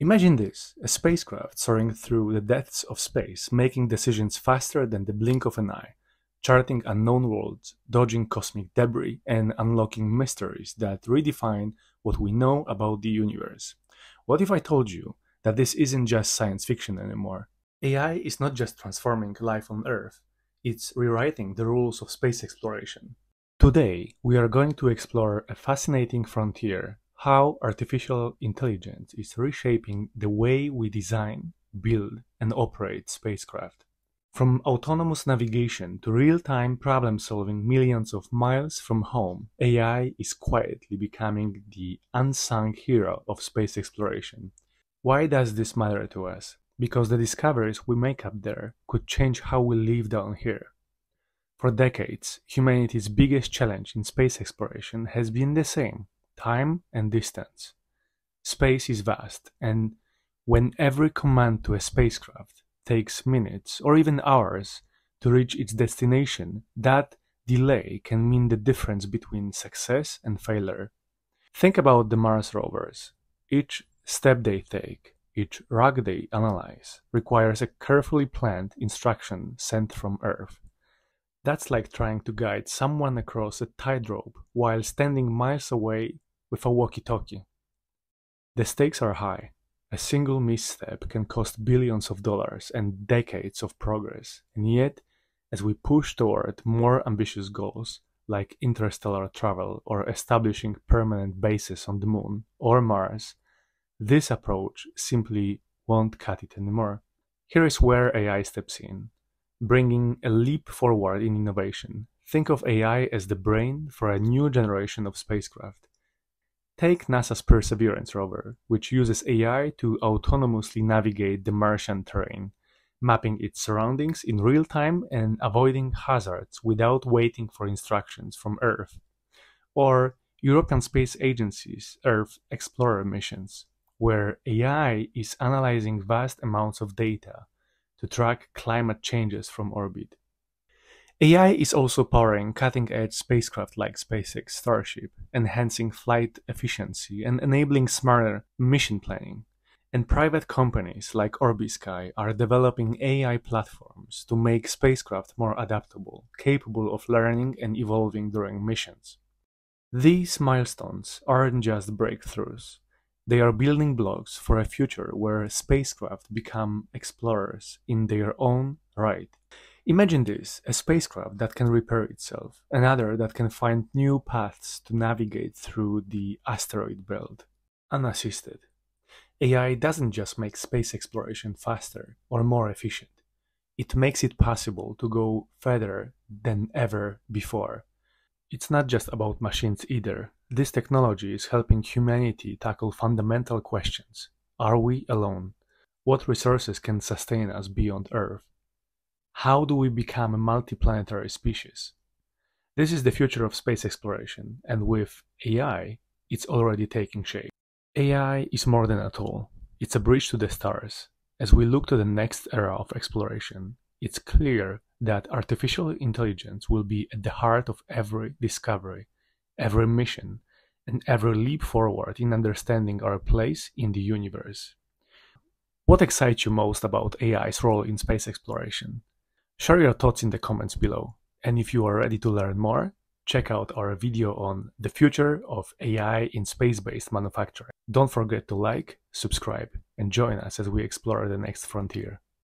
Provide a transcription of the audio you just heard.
Imagine this, a spacecraft soaring through the depths of space, making decisions faster than the blink of an eye, charting unknown worlds, dodging cosmic debris, and unlocking mysteries that redefine what we know about the universe. What if I told you that this isn't just science fiction anymore? AI is not just transforming life on Earth, it's rewriting the rules of space exploration. Today, we are going to explore a fascinating frontier: how artificial intelligence is reshaping the way we design, build, and operate spacecraft. From autonomous navigation to real-time problem-solving millions of miles from home, AI is quietly becoming the unsung hero of space exploration. Why does this matter to us? Because the discoveries we make up there could change how we live down here. For decades, humanity's biggest challenge in space exploration has been the same: time and distance. Space is vast, and when every command to a spacecraft takes minutes or even hours to reach its destination, that delay can mean the difference between success and failure. Think about the Mars rovers. Each step they take, each rock they analyze, requires a carefully planned instruction sent from Earth. That's like trying to guide someone across a tightrope while standing miles away with a walkie-talkie. The stakes are high. A single misstep can cost billions of dollars and decades of progress. And yet, as we push toward more ambitious goals, like interstellar travel or establishing permanent bases on the Moon or Mars, this approach simply won't cut it anymore. Here is where AI steps in, bringing a leap forward in innovation. Think of AI as the brain for a new generation of spacecraft. Take NASA's Perseverance rover, which uses AI to autonomously navigate the Martian terrain, mapping its surroundings in real time and avoiding hazards without waiting for instructions from Earth. Or European Space Agency's Earth Explorer missions, where AI is analyzing vast amounts of data to track climate changes from orbit. AI is also powering cutting-edge spacecraft like SpaceX Starship, enhancing flight efficiency and enabling smarter mission planning. And private companies like Orbi Sky are developing AI platforms to make spacecraft more adaptable, capable of learning and evolving during missions. These milestones aren't just breakthroughs. They are building blocks for a future where spacecraft become explorers in their own right. Imagine this: a spacecraft that can repair itself, another that can find new paths to navigate through the asteroid belt, unassisted. AI doesn't just make space exploration faster or more efficient. It makes it possible to go further than ever before. It's not just about machines either. This technology is helping humanity tackle fundamental questions. Are we alone? What resources can sustain us beyond Earth? How do we become a multiplanetary species? This is the future of space exploration, and with AI, it's already taking shape. AI is more than a tool. It's a bridge to the stars. As we look to the next era of exploration, it's clear that artificial intelligence will be at the heart of every discovery, every mission, and every leap forward in understanding our place in the universe. What excites you most about AI's role in space exploration? Share your thoughts in the comments below. And if you are ready to learn more, check out our video on the future of AI in space-based manufacturing. Don't forget to like, subscribe, and join us as we explore the next frontier.